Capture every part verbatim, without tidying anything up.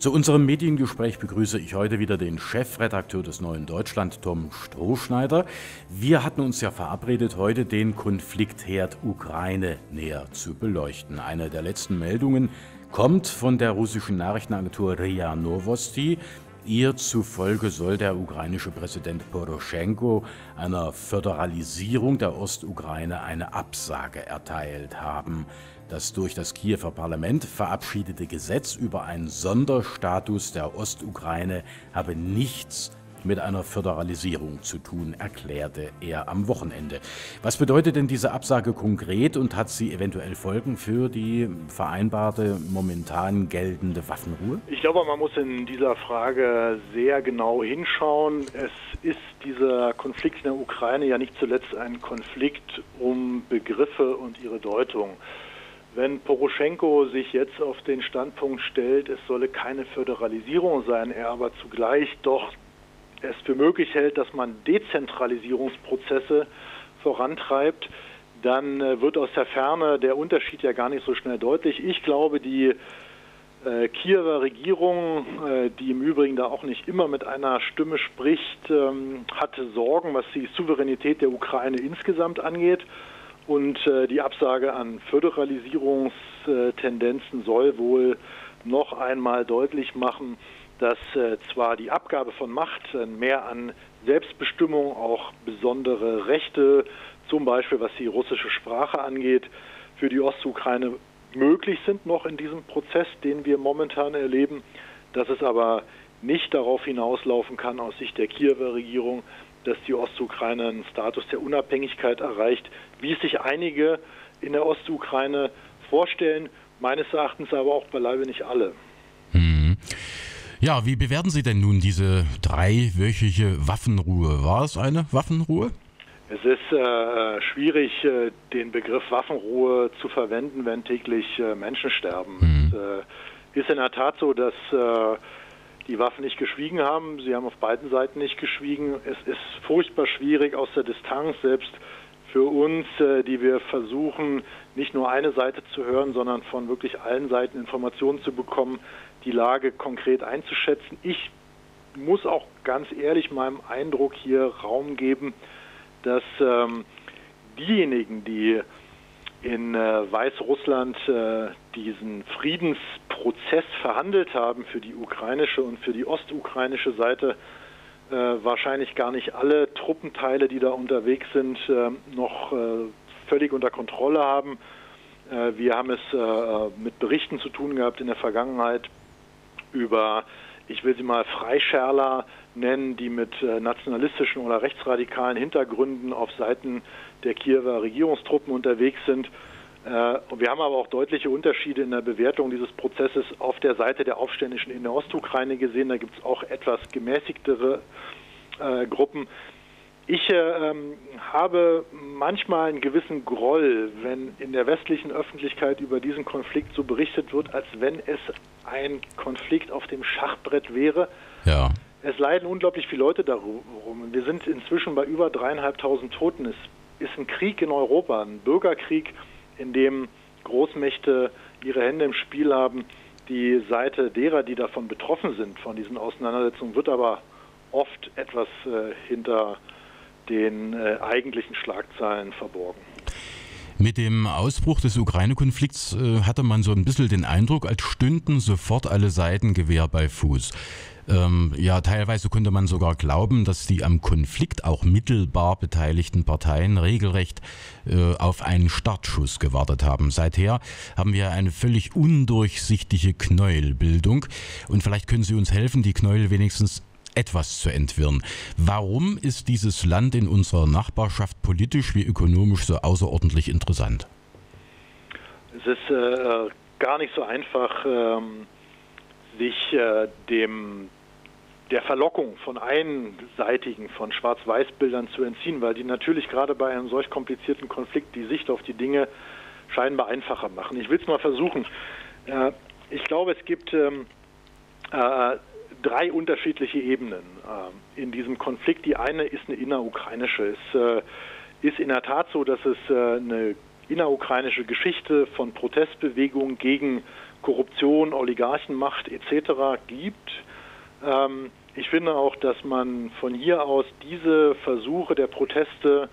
Zu unserem Mediengespräch begrüße ich heute wieder den Chefredakteur des Neuen Deutschland, Tom Strohschneider. Wir hatten uns ja verabredet, heute den Konfliktherd Ukraine näher zu beleuchten. Eine der letzten Meldungen kommt von der russischen Nachrichtenagentur R I A Novosti. Ihr zufolge soll der ukrainische Präsident Poroschenko einer Föderalisierung der Ostukraine eine Absage erteilt haben. Das durch das Kiewer Parlament verabschiedete Gesetz über einen Sonderstatus der Ostukraine habe nichts mit einer Föderalisierung zu tun, erklärte er am Wochenende. Was bedeutet denn diese Absage konkret und hat sie eventuell Folgen für die vereinbarte, momentan geltende Waffenruhe? Ich glaube, man muss in dieser Frage sehr genau hinschauen. Es ist dieser Konflikt in der Ukraine ja nicht zuletzt ein Konflikt um Begriffe und ihre Deutung. Wenn Poroschenko sich jetzt auf den Standpunkt stellt, es solle keine Föderalisierung sein, er aber zugleich doch es für möglich hält, dass man Dezentralisierungsprozesse vorantreibt, dann wird aus der Ferne der Unterschied ja gar nicht so schnell deutlich. Ich glaube, die äh, Kiewer Regierung, äh, die im Übrigen da auch nicht immer mit einer Stimme spricht, ähm, hatte Sorgen, was die Souveränität der Ukraine insgesamt angeht. Und äh, die Absage an Föderalisierungstendenzen soll wohl noch einmal deutlich machen, dass äh, zwar die Abgabe von Macht, äh, mehr an Selbstbestimmung, auch besondere Rechte, zum Beispiel was die russische Sprache angeht, für die Ostukraine möglich sind noch in diesem Prozess, den wir momentan erleben, dass es aber nicht darauf hinauslaufen kann aus Sicht der Kiewer Regierung, dass die Ostukraine einen Status der Unabhängigkeit erreicht, wie es sich einige in der Ostukraine vorstellen, meines Erachtens aber auch beileibe nicht alle. Hm. Ja, wie bewerten Sie denn nun diese dreiwöchige Waffenruhe? War es eine Waffenruhe? Es ist äh, schwierig, äh, den Begriff Waffenruhe zu verwenden, wenn täglich äh, Menschen sterben. Hm. Es äh, ist in der Tat so, dass äh, die Waffen nicht geschwiegen haben. Sie haben auf beiden Seiten nicht geschwiegen. Es ist furchtbar schwierig aus der Distanz, selbst für uns, äh, die wir versuchen, nicht nur eine Seite zu hören, sondern von wirklich allen Seiten Informationen zu bekommen, die Lage konkret einzuschätzen. Ich muss auch ganz ehrlich meinem Eindruck hier Raum geben, dass ähm, diejenigen, die in äh, Weißrussland äh, diesen Friedensprozess verhandelt haben, für die ukrainische und für die ostukrainische Seite, äh, wahrscheinlich gar nicht alle Truppenteile, die da unterwegs sind, äh, noch äh, völlig unter Kontrolle haben. Äh, wir haben es äh, mit Berichten zu tun gehabt in der Vergangenheit, über, ich will sie mal Freischärler nennen, die mit nationalistischen oder rechtsradikalen Hintergründen auf Seiten der Kiewer Regierungstruppen unterwegs sind. Wir haben aber auch deutliche Unterschiede in der Bewertung dieses Prozesses auf der Seite der Aufständischen in der Ostukraine gesehen. Da gibt es auch etwas gemäßigtere äh, Gruppen. Ich äh, habe manchmal einen gewissen Groll, wenn in der westlichen Öffentlichkeit über diesen Konflikt so berichtet wird, als wenn es ein Konflikt auf dem Schachbrett wäre. Ja. Es leiden unglaublich viele Leute darum. Wir sind inzwischen bei über dreieinhalbtausend Toten. Es ist ein Krieg in Europa, ein Bürgerkrieg, in dem Großmächte ihre Hände im Spiel haben. Die Seite derer, die davon betroffen sind, von diesen Auseinandersetzungen, wird aber oft etwas äh, hinter den äh, eigentlichen Schlagzeilen verborgen. Mit dem Ausbruch des Ukraine-Konflikts äh, hatte man so ein bisschen den Eindruck, als stünden sofort alle Seiten Gewehr bei Fuß. Ähm, ja, teilweise konnte man sogar glauben, dass die am Konflikt auch mittelbar beteiligten Parteien regelrecht äh, auf einen Startschuss gewartet haben. Seither haben wir eine völlig undurchsichtige Knäuelbildung. Und vielleicht können Sie uns helfen, die Knäuel wenigstens etwas zu entwirren. Warum ist dieses Land in unserer Nachbarschaft politisch wie ökonomisch so außerordentlich interessant? Es ist äh, gar nicht so einfach, ähm, sich äh, dem, der Verlockung von einseitigen, von Schwarz-Weiß-Bildern zu entziehen, weil die natürlich gerade bei einem solch komplizierten Konflikt die Sicht auf die Dinge scheinbar einfacher machen. Ich will es mal versuchen. Äh, ich glaube, es gibt ähm, äh, drei unterschiedliche Ebenen äh, in diesem Konflikt. Die eine ist eine innerukrainische. Es äh, ist in der Tat so, dass es äh, eine innerukrainische Geschichte von Protestbewegungen gegen Korruption, Oligarchenmacht et cetera gibt. Ähm, ich finde auch, dass man von hier aus diese Versuche der Proteste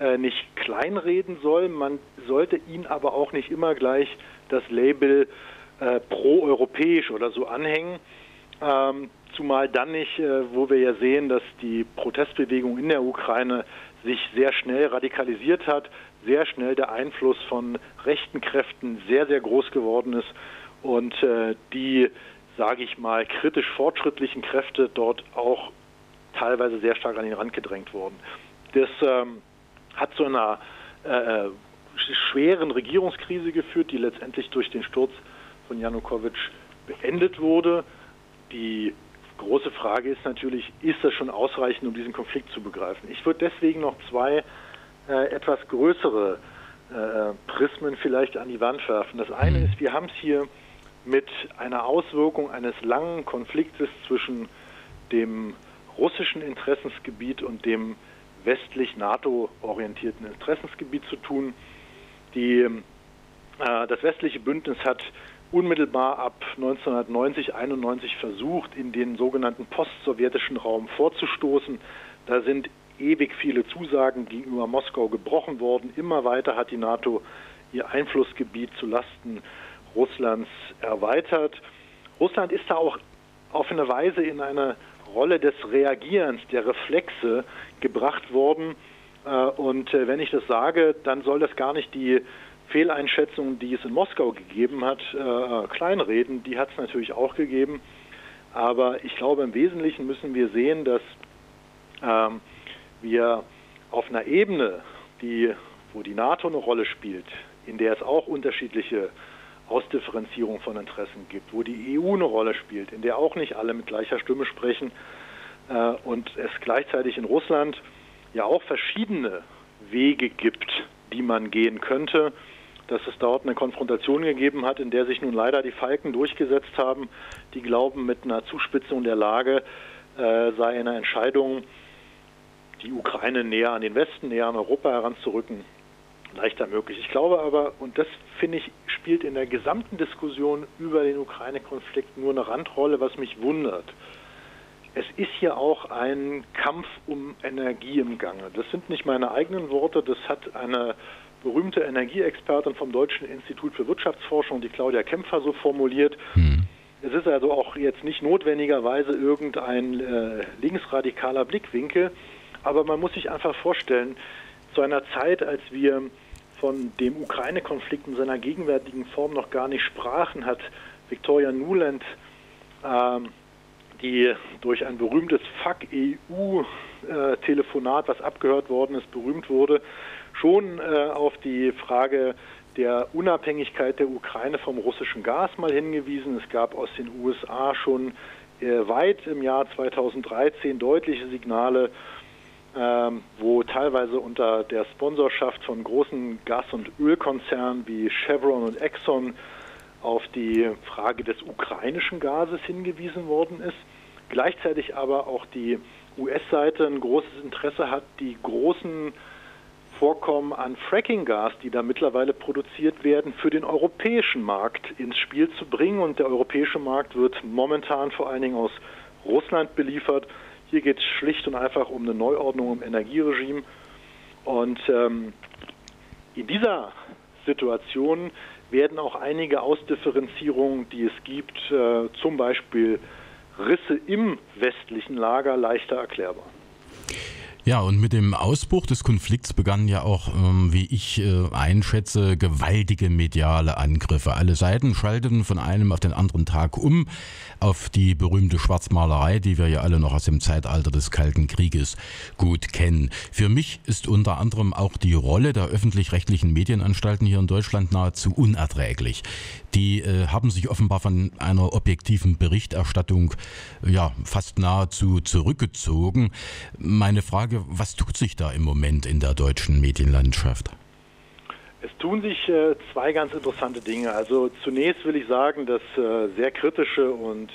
äh, nicht kleinreden soll. Man sollte ihnen aber auch nicht immer gleich das Label äh, pro-europäisch oder so anhängen. Ähm, zumal dann nicht, äh, wo wir ja sehen, dass die Protestbewegung in der Ukraine sich sehr schnell radikalisiert hat, sehr schnell der Einfluss von rechten Kräften sehr, sehr groß geworden ist und äh, die, sage ich mal, kritisch fortschrittlichen Kräfte dort auch teilweise sehr stark an den Rand gedrängt wurden. Das ähm, hat zu einer äh, schweren Regierungskrise geführt, die letztendlich durch den Sturz von Janukowitsch beendet wurde. Die große Frage ist natürlich, ist das schon ausreichend, um diesen Konflikt zu begreifen? Ich würde deswegen noch zwei äh, etwas größere äh, Prismen vielleicht an die Wand werfen. Das eine ist, wir haben es hier mit einer Auswirkung eines langen Konfliktes zwischen dem russischen Interessensgebiet und dem westlich NATO-orientierten Interessensgebiet zu tun. Die, äh, das westliche Bündnis hat unmittelbar ab neunzehnhundertneunzig, einundneunzig versucht, in den sogenannten postsowjetischen Raum vorzustoßen. Da sind ewig viele Zusagen gegenüber Moskau gebrochen worden. Immer weiter hat die NATO ihr Einflussgebiet zulasten Russlands erweitert. Russland ist da auch auf eine Weise in eine Rolle des Reagierens, der Reflexe gebracht worden. Und wenn ich das sage, dann soll das gar nicht die Fehleinschätzungen, die es in Moskau gegeben hat, äh, kleinreden, die hat es natürlich auch gegeben. Aber ich glaube, im Wesentlichen müssen wir sehen, dass ähm, wir auf einer Ebene, die, wo die NATO eine Rolle spielt, in der es auch unterschiedliche Ausdifferenzierung von Interessen gibt, wo die E U eine Rolle spielt, in der auch nicht alle mit gleicher Stimme sprechen äh, und es gleichzeitig in Russland ja auch verschiedene Wege gibt, die man gehen könnte, dass es dort eine Konfrontation gegeben hat, in der sich nun leider die Falken durchgesetzt haben, die glauben, mit einer Zuspitzung der Lage äh, sei eine Entscheidung, die Ukraine näher an den Westen, näher an Europa heranzurücken, leichter möglich. Ich glaube aber, und das finde ich, spielt in der gesamten Diskussion über den Ukraine-Konflikt nur eine Randrolle, was mich wundert. Es ist hier auch ein Kampf um Energie im Gange. Das sind nicht meine eigenen Worte, das hat eine berühmte Energieexpertin vom Deutschen Institut für Wirtschaftsforschung, die Claudia Kämpfer, so formuliert. Hm. Es ist also auch jetzt nicht notwendigerweise irgendein äh, linksradikaler Blickwinkel, aber man muss sich einfach vorstellen, zu einer Zeit, als wir von dem Ukraine-Konflikt in seiner gegenwärtigen Form noch gar nicht sprachen, hat Victoria Nuland ähm, die durch ein berühmtes Fuck-E U-Telefonat, was abgehört worden ist, berühmt wurde, schon auf die Frage der Unabhängigkeit der Ukraine vom russischen Gas mal hingewiesen. Es gab aus den U S A schon weit im Jahr zweitausenddreizehn deutliche Signale, wo teilweise unter der Sponsorschaft von großen Gas- und Ölkonzernen wie Chevron und Exxon auf die Frage des ukrainischen Gases hingewiesen worden ist, gleichzeitig aber auch die U S-Seite ein großes Interesse hat, die großen Vorkommen an Fracking-Gas, die da mittlerweile produziert werden, für den europäischen Markt ins Spiel zu bringen. Und der europäische Markt wird momentan vor allen Dingen aus Russland beliefert. Hier geht es schlicht und einfach um eine Neuordnung im Energieregime. Und ähm, in dieser Situation werden auch einige Ausdifferenzierungen, die es gibt, äh, zum Beispiel Risse im westlichen Lager, leichter erklärbar. Ja, und mit dem Ausbruch des Konflikts begannen ja auch, ähm, wie ich äh, einschätze, gewaltige mediale Angriffe. Alle Seiten schalteten von einem auf den anderen Tag um auf die berühmte Schwarzmalerei, die wir ja alle noch aus dem Zeitalter des Kalten Krieges gut kennen. Für mich ist unter anderem auch die Rolle der öffentlich-rechtlichen Medienanstalten hier in Deutschland nahezu unerträglich. Die äh, haben sich offenbar von einer objektiven Berichterstattung ja fast nahezu zurückgezogen. Meine Frage: Was tut sich da im Moment in der deutschen Medienlandschaft? Es tun sich äh, zwei ganz interessante Dinge. Also zunächst will ich sagen, dass äh, sehr kritische und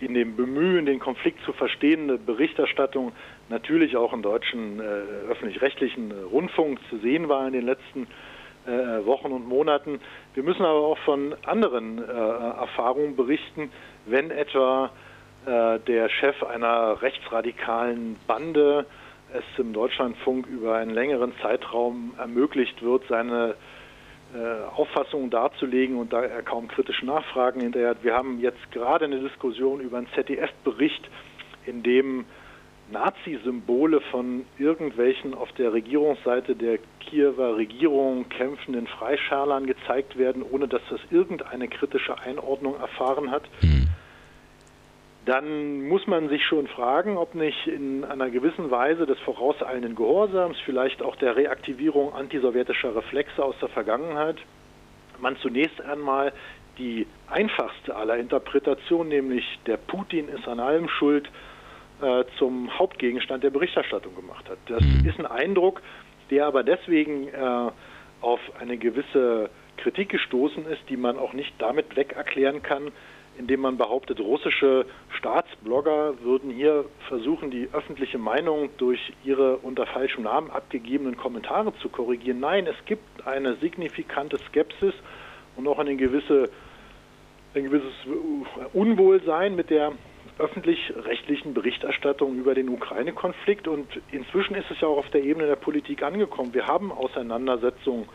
in dem Bemühen, den Konflikt zu verstehende Berichterstattung natürlich auch im deutschen äh, öffentlich-rechtlichen Rundfunk zu sehen war in den letzten äh, Wochen und Monaten. Wir müssen aber auch von anderen äh, Erfahrungen berichten, wenn etwa äh, der Chef einer rechtsradikalen Bande es im Deutschlandfunk über einen längeren Zeitraum ermöglicht wird, seine äh, Auffassungen darzulegen und da er kaum kritische Nachfragen hinterher hat. Wir haben jetzt gerade eine Diskussion über einen Z D F-Bericht, in dem Nazi-Symbole von irgendwelchen auf der Regierungsseite der Kiewer Regierung kämpfenden Freischärlern gezeigt werden, ohne dass das irgendeine kritische Einordnung erfahren hat. Dann muss man sich schon fragen, ob nicht in einer gewissen Weise des vorauseilenden Gehorsams, vielleicht auch der Reaktivierung antisowjetischer Reflexe aus der Vergangenheit, man zunächst einmal die einfachste aller Interpretationen, nämlich der Putin ist an allem schuld, äh, zum Hauptgegenstand der Berichterstattung gemacht hat. Das ist ein Eindruck, der aber deswegen äh, auf eine gewisse Kritik gestoßen ist, die man auch nicht damit weg erklären kann, indem man behauptet, russische Staatsblogger würden hier versuchen, die öffentliche Meinung durch ihre unter falschem Namen abgegebenen Kommentare zu korrigieren. Nein, es gibt eine signifikante Skepsis und auch eine gewisse, ein gewisses Unwohlsein mit der öffentlich-rechtlichen Berichterstattung über den Ukraine-Konflikt. Und inzwischen ist es ja auch auf der Ebene der Politik angekommen. Wir haben Auseinandersetzungen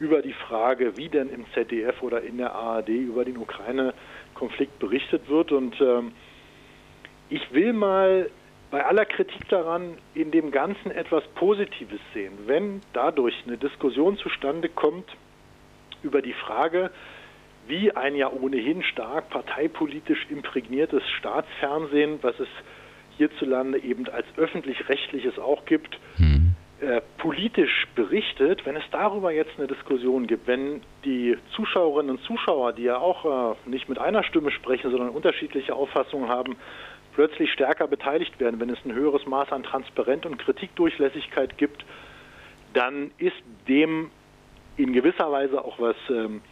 über die Frage, wie denn im Z D F oder in der A R D über den Ukraine-Konflikt berichtet wird. Und ähm, ich will mal bei aller Kritik daran in dem Ganzen etwas Positives sehen. Wenn dadurch eine Diskussion zustande kommt über die Frage, wie ein ja ohnehin stark parteipolitisch imprägniertes Staatsfernsehen, was es hierzulande eben als öffentlich-rechtliches auch gibt, äh, politisch berichtet, wenn es darüber jetzt eine Diskussion gibt, wenn die Zuschauerinnen und Zuschauer, die ja auch äh, nicht mit einer Stimme sprechen, sondern unterschiedliche Auffassungen haben, plötzlich stärker beteiligt werden, wenn es ein höheres Maß an Transparenz und Kritikdurchlässigkeit gibt, dann ist dem in gewisser Weise auch was ähm,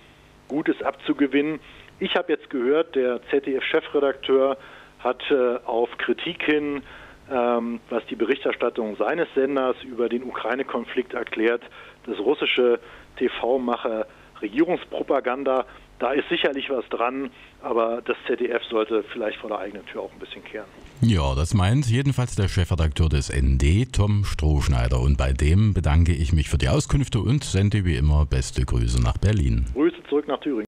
Gutes abzugewinnen. Ich habe jetzt gehört, der Z D F-Chefredakteur hat äh, auf Kritik hin, ähm, was die Berichterstattung seines Senders über den Ukraine-Konflikt erklärt, das russische T V-Macher Regierungspropaganda. Da ist sicherlich was dran, aber das Z D F sollte vielleicht vor der eigenen Tür auch ein bisschen kehren. Ja, das meint jedenfalls der Chefredakteur des N D, Tom Strohschneider. Und bei dem bedanke ich mich für die Auskünfte und sende wie immer beste Grüße nach Berlin. Grüße zurück nach Thüringen.